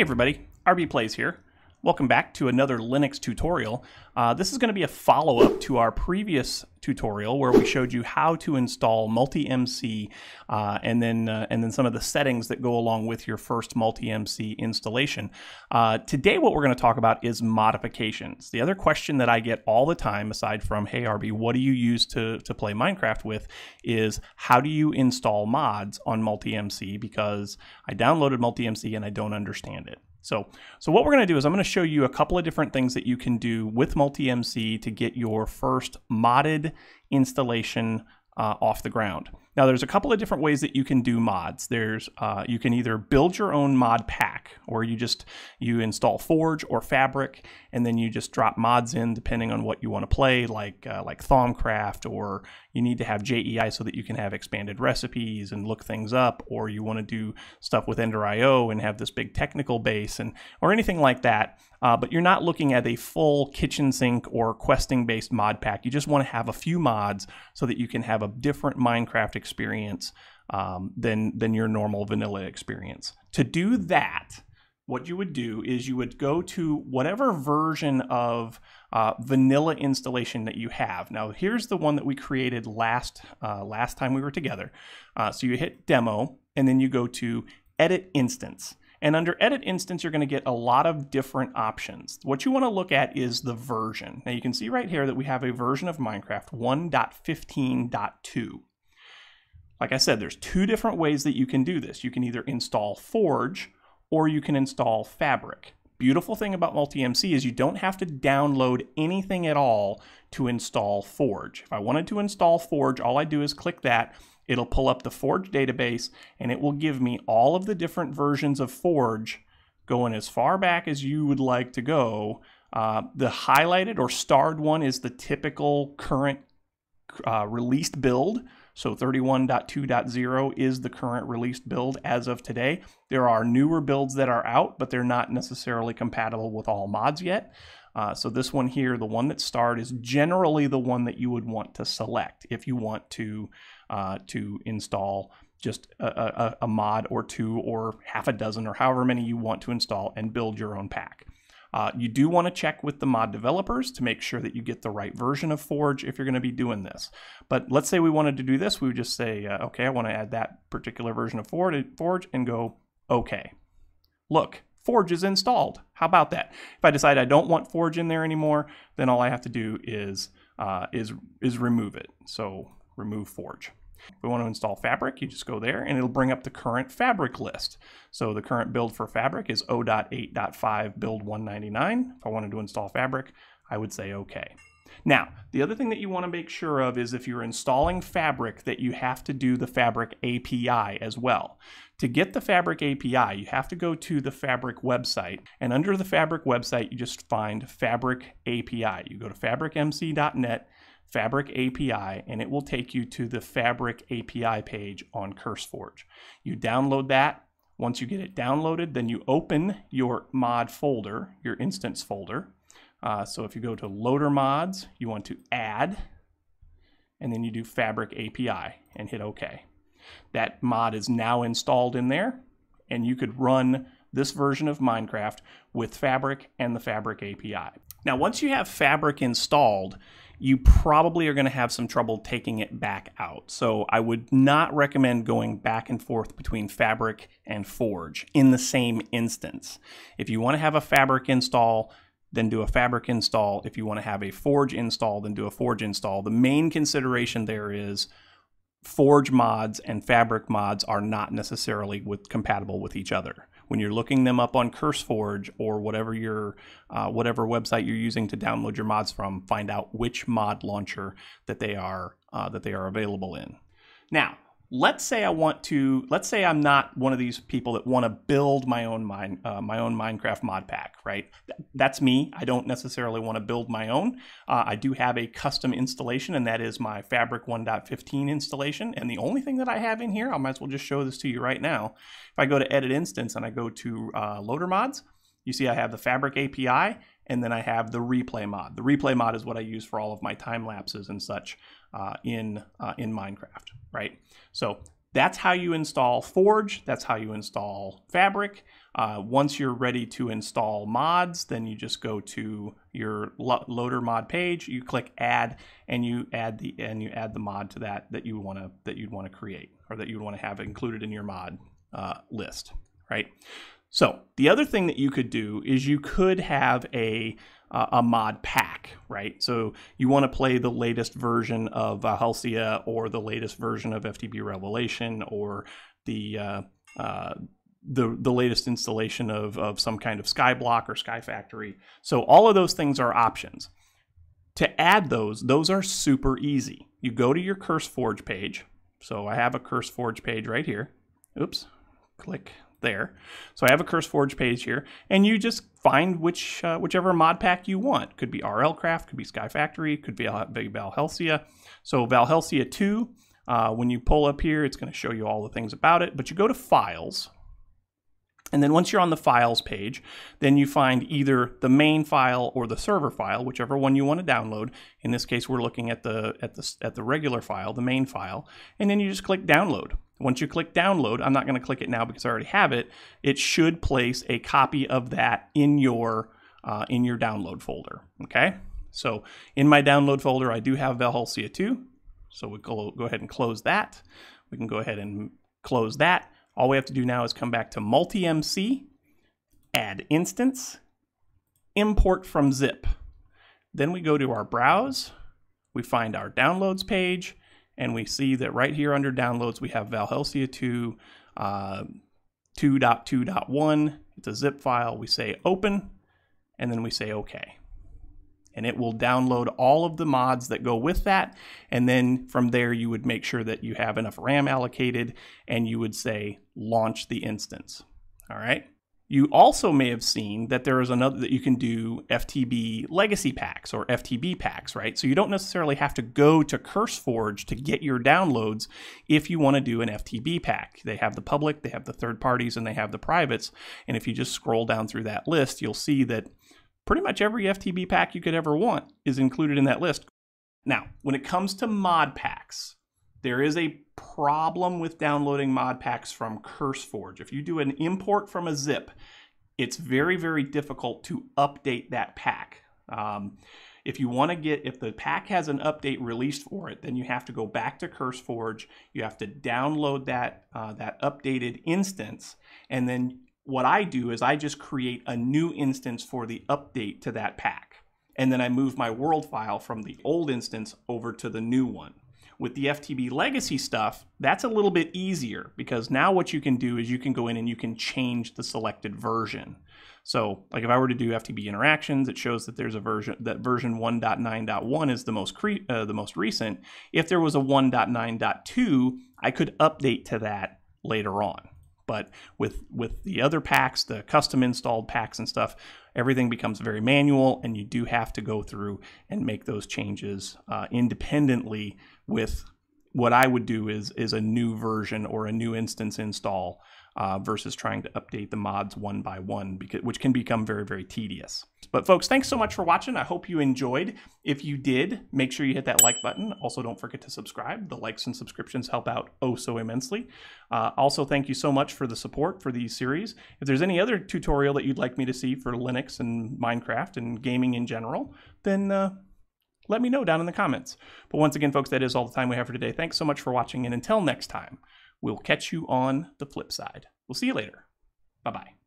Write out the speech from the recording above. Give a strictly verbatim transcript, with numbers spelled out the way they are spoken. Hey everybody, R B Plays here. Welcome back to another Linux tutorial. Uh, this is going to be a follow-up to our previous tutorial where we showed you how to install MultiMC uh, and then uh, and then some of the settings that go along with your first MultiMC installation. Uh, today what we're going to talk about is modifications. The other question that I get all the time, aside from, hey R B, what do you use to, to play Minecraft with, is how do you install mods on MultiMC, because I downloaded MultiMC and I don't understand it. So, so what we're going to do is I'm going to show you a couple of different things that you can do with MultiMC to get your first modded installation uh, off the ground. Now, there's a couple of different ways that you can do mods. There's uh, you can either build your own mod pack, or you just you install Forge or Fabric, and then you just drop mods in depending on what you want to play, like uh, like Thaumcraft, or you need to have J E I so that you can have expanded recipes and look things up, or you want to do stuff with Ender dot I O and have this big technical base, and or anything like that. Uh, but you're not looking at a full kitchen sink or questing-based mod pack. You just want to have a few mods so that you can have a different Minecraft experience um, than, than your normal vanilla experience. To do that, what you would do is you would go to whatever version of uh, vanilla installation that you have. Now, here's the one that we created last, uh, last time we were together. Uh, so you hit Demo, and then you go to Edit Instance. And under Edit Instance, you're going to get a lot of different options. What you want to look at is the version. Now, you can see right here that we have a version of Minecraft one point fifteen point two. Like I said, there's two different ways that you can do this. You can either install Forge or you can install Fabric. Beautiful thing about MultiMC is you don't have to download anything at all to install Forge. If I wanted to install Forge, all I do is click that. It'll pull up the Forge database, and it will give me all of the different versions of Forge going as far back as you would like to go. Uh, the highlighted or starred one is the typical current uh, released build. So thirty-one point two point zero is the current released build as of today. There are newer builds that are out, but they're not necessarily compatible with all mods yet. Uh, so this one here, the one that's starred, is generally the one that you would want to select if you want to uh, to install just a, a, a mod or two or half a dozen or however many you want to install and build your own pack. Uh, you do want to check with the mod developers to make sure that you get the right version of Forge if you're going to be doing this. But let's say we wanted to do this, we would just say, uh, okay, I want to add that particular version of Forge and go, okay. Look, Forge is installed. How about that? If I decide I don't want Forge in there anymore, then all I have to do is uh, is is remove it. So remove Forge. If we want to install Fabric, you just go there and it'll bring up the current Fabric list. So the current build for Fabric is zero point eight point five build one ninety-nine. If I wanted to install Fabric, I would say okay. Now, the other thing that you want to make sure of is if you're installing Fabric that you have to do the Fabric A P I as well. To get the Fabric A P I, you have to go to the Fabric website, and under the Fabric website, you just find Fabric A P I. You go to fabric m c dot net, Fabric A P I, and it will take you to the Fabric A P I page on CurseForge. You download that. Once you get it downloaded, then you open your mod folder, your instance folder. Uh, so if you go to Loader Mods, you want to add, and then you do Fabric A P I and hit OK. That mod is now installed in there, and you could run this version of Minecraft with Fabric and the Fabric A P I. Now, once you have Fabric installed, you probably are going to have some trouble taking it back out. So I would not recommend going back and forth between Fabric and Forge in the same instance. If you want to have a Fabric install, then do a Fabric install. If you want to have a Forge install, then do a Forge install. The main consideration there is Forge mods and Fabric mods are not necessarily with, compatible with each other. When you're looking them up on CurseForge or whatever your uh, whatever website you're using to download your mods from, find out which mod launcher that they are uh, that they are available in. Now, let's say I want to, let's say I'm not one of these people that want to build my own mine, uh, my own Minecraft mod pack, right? That's me. I don't necessarily want to build my own. Uh, I do have a custom installation, and that is my Fabric one point fifteen installation. And the only thing that I have in here, I might as well just show this to you right now. If I go to Edit Instance and I go to uh, Loader Mods, you see I have the Fabric A P I, and then I have the Replay mod. The Replay mod is what I use for all of my time lapses and such. Uh, in, uh, in Minecraft, right? So That's how you install Forge. That's how you install Fabric. Uh, once you're ready to install mods, then you just go to your lo loader mod page. You click Add, and you add the and you add the mod to that that you want to that you'd want to create or that you'd want to have included in your mod uh, list, right? So the other thing that you could do is you could have a uh, a mod pack, right? So you want to play the latest version of Halcia or the latest version of F T B Revelation or the uh, uh, the the latest installation of of some kind of Skyblock or Sky Factory. So all of those things are options. To add those, those are super easy. You go to your CurseForge page. So I have a CurseForge page right here. Oops, click there. So I have a CurseForge page here, and you just find which uh, whichever mod pack you want. Could be R L Craft, could be Sky Factory, could be Valhelsia. So Valhelsia two, uh, when you pull up here, it's going to show you all the things about it, but you go to Files, and then once you're on the Files page, then you find either the main file or the server file, whichever one you want to download. In this case, we're looking at the at the, at the regular file, the main file, and then you just click Download. Once you click download, I'm not going to click it now because I already have it. It should place a copy of that in your uh, in your download folder. Okay, so in my download folder, I do have Valhelsia two. So we go go ahead and close that. We can go ahead and close that. All we have to do now is come back to MultiMC, add instance, import from zip. Then we go to our browse. We find our downloads page. And we see that right here under downloads, we have Valhelsia two, uh, two point two point one. It's a zip file. We say open, and then we say okay. And it will download all of the mods that go with that. And then from there, you would make sure that you have enough RAM allocated, and you would say launch the instance. All right. You also may have seen that there is another that you can do F T B legacy packs or F T B packs, right? So you don't necessarily have to go to CurseForge to get your downloads if you want to do an F T B pack. They have the public, they have the third parties, and they have the privates. And if you just scroll down through that list, you'll see that pretty much every F T B pack you could ever want is included in that list. Now, when it comes to mod packs, there is a problem with downloading mod packs from CurseForge. If you do an import from a zip, it's very, very difficult to update that pack. Um, if you want to get, if the pack has an update released for it, then you have to go back to CurseForge. You have to download that, uh, that updated instance. And then what I do is I just create a new instance for the update to that pack. And then I move my world file from the old instance over to the new one. With the F T B legacy stuff, that's a little bit easier because now what you can do is you can go in and you can change the selected version. So like if I were to do F T B interactions, it shows that there's a version, that version one point nine point one is the most, cre uh, the most recent. If there was a one point nine point two, I could update to that later on. But with, with the other packs, the custom installed packs and stuff, everything becomes very manual, and you do have to go through and make those changes uh, independently with what I would do is, is a new version or a new instance install uh, versus trying to update the mods one by one, because, which can become very, very tedious. But folks, thanks so much for watching. I hope you enjoyed. If you did, make sure you hit that like button. Also, don't forget to subscribe. The likes and subscriptions help out oh so immensely. Uh, also, thank you so much for the support for these series. If there's any other tutorial that you'd like me to see for Linux and Minecraft and gaming in general, then uh, let me know down in the comments. But once again, folks, that is all the time we have for today. Thanks so much for watching, and until next time, we'll catch you on the flip side. We'll see you later. Bye-bye.